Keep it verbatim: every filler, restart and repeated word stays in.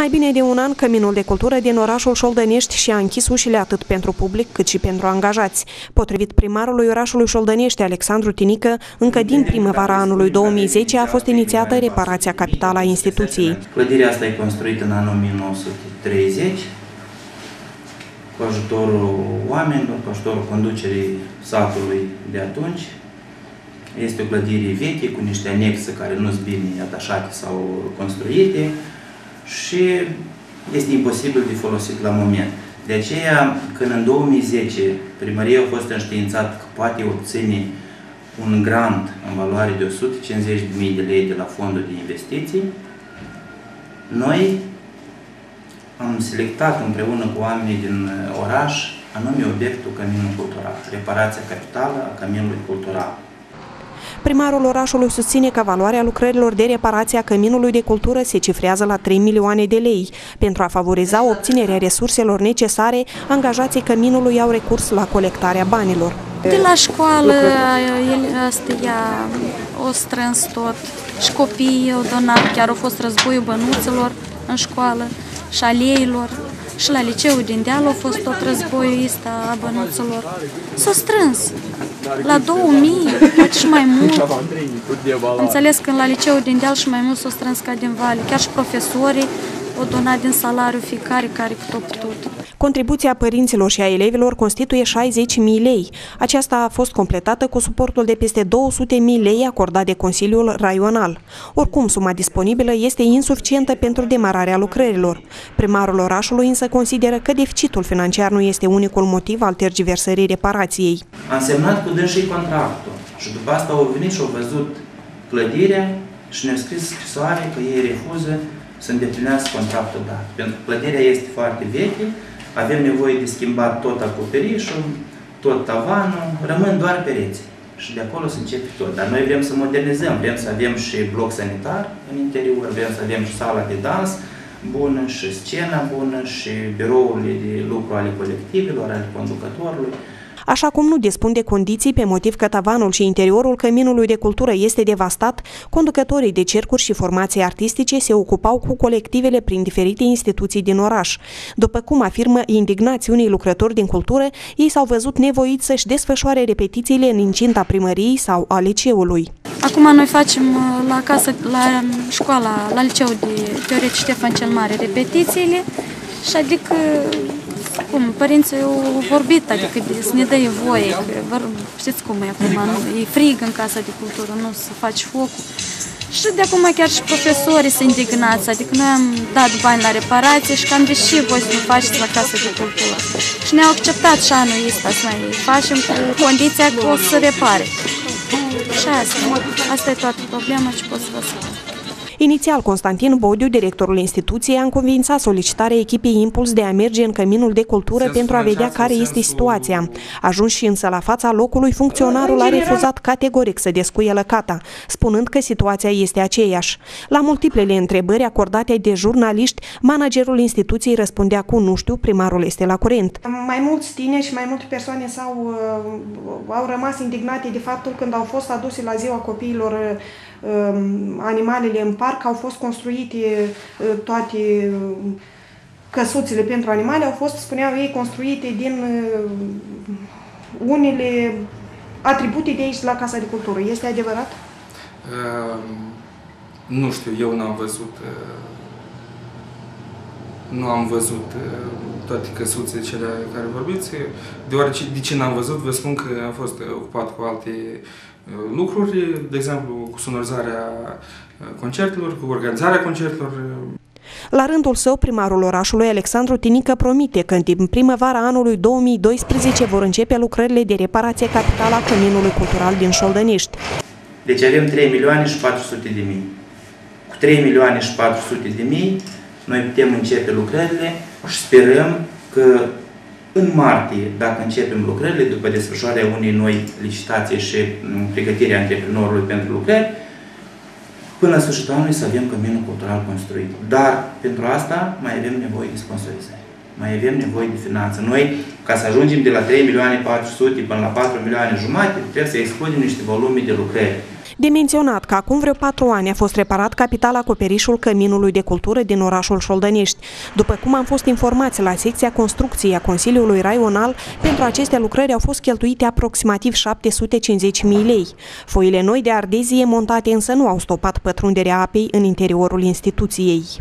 Mai bine de un an, Căminul de Cultură din orașul Șoldănești și-a închis ușile atât pentru public cât și pentru angajați. Potrivit primarului orașului Șoldănești, Alexandru Tinică, încă din primăvara anului două mii zece a fost inițiată reparația capitală a instituției. Clădirea asta e construită în anul o mie nouă sute treizeci, cu ajutorul oamenilor, cu ajutorul conducerii satului de atunci. Este o clădire veche, cu niște anexe care nu sunt bine atașate sau construite și este imposibil de folosit la moment. De aceea, când în două mii zece primăria a fost înștiințată că poate obține un grant în valoare de o sută cincizeci de mii de lei de la fondul de investiții, noi am selectat împreună cu oamenii din oraș anume obiectul Căminul Cultural, reparația capitală a Căminului Cultural. Primarul orașului susține că valoarea lucrărilor de reparație a Căminului de Cultură se cifrează la trei milioane de lei. Pentru a favoriza obținerea resurselor necesare, angajații Căminului au recurs la colectarea banilor. De la școală, el, asta ea, o strâns tot, și copiii au donat, chiar au fost războiul bănuțelor în școală și aleilor, și la liceul din deal a fost tot războiul ăsta a bănuțelor. S-a strâns la două mii, poate și mai mult. Înțeles, când la liceul din deal și mai mult s-a strâns ca din vale. Chiar și profesorii o dona din salariu fiecare care cât a putut. Contribuția părinților și a elevilor constituie șaizeci de mii lei. Aceasta a fost completată cu suportul de peste două sute de mii lei acordat de Consiliul Raional. Oricum, suma disponibilă este insuficientă pentru demararea lucrărilor. Primarul orașului însă consideră că deficitul financiar nu este unicul motiv al tergiversării reparației. Am semnat cu dânsii contractul și după asta au venit și au văzut clădirea și ne-au scris scrisoare că ei refuză să îndeplinească contractul dat. Pentru că clădirea este foarte veche, avem nevoie de schimbat tot acoperișul, tot tavanul, rămân doar pereți. Și de acolo se începe tot. Dar noi vrem să modernizăm, vrem să avem și bloc sanitar în interior, vrem să avem și sala de dans bună, și scena bună, și birourile de lucru ale colectivelor, ale conducătorului. Așa cum nu dispun de condiții pe motiv că tavanul și interiorul Căminului de Cultură este devastat, conducătorii de cercuri și formații artistice se ocupau cu colectivele prin diferite instituții din oraș. După cum afirmă indignați unii lucrători din cultură, ei s-au văzut nevoiți să-și desfășoare repetițiile în incinta primăriei sau a liceului. Acum noi facem la casă, la școala, la liceul de teoretic Ștefan cel Mare, repetițiile și adică... Cum, părinții au vorbit, adică să ne dăie voie, că știți cum e acum, nu, e frig în Casa de Cultură, nu se face focul. Și de acum chiar și profesorii sunt indignați, adică noi am dat bani la reparație și cam deși voi să ne faceți la Casa de Cultură. Și ne-au acceptat și anul ăsta să mai facem cu condiția că o să repare. Și asta, asta e toată problema și pot să vă spun. Inițial, Constantin Bodiu, directorul instituției, a înconvințat solicitarea echipei Impuls de a merge în Căminul de Cultură pentru a vedea care este situația. Ajuns și însă la fața locului, funcționarul a refuzat categoric să descuie lăcata, spunând că situația este aceeași. La multiplele întrebări acordate de jurnaliști, managerul instituției răspundea cu nu știu, primarul este la curent. Mai mulți tineri și mai multe persoane s-au au rămas indignate de faptul când au fost aduse la ziua copiilor animalele în parc, au fost construite toate căsuțele pentru animale, au fost, spuneau ei, construite din unele atribute de aici la Casa de Cultură. Este adevărat? Uh, nu știu, eu n-am văzut uh, nu am văzut uh, toate căsuțele cele care vorbiți, deoarece de ce n-am văzut, vă spun că am fost ocupat cu alte lucruri, de exemplu, cu sonorizarea concertelor, cu organizarea concertelor. La rândul său, primarul orașului Alexandru Tinică promite că în primăvara anului două mii doisprezece vor începe lucrările de reparație capitală a Căminului Cultural din Șoldănești. Deci avem trei milioane și patru sute de mii. Cu trei milioane și patru sute de mii noi putem începe lucrările și sperăm că în martie, dacă începem lucrările, după desfășurarea unei noi licitații și pregătirea antreprenorului pentru lucrări, până la sfârșitul anului să avem Căminul Cultural construit. Dar pentru asta mai avem nevoie de sponsorizare, mai avem nevoie de finanță. Noi, ca să ajungem de la trei milioane patru sute până la patru milioane jumate, trebuie să excludem niște volume de lucrări. De menționat că acum vreo patru ani a fost reparat capital acoperișul Căminului de Cultură din orașul Șoldănești. După cum am fost informați la secția construcției a Consiliului Raional, pentru aceste lucrări au fost cheltuite aproximativ șapte sute cincizeci de mii lei. Foile noi de ardezie montate însă nu au stopat pătrunderea apei în interiorul instituției.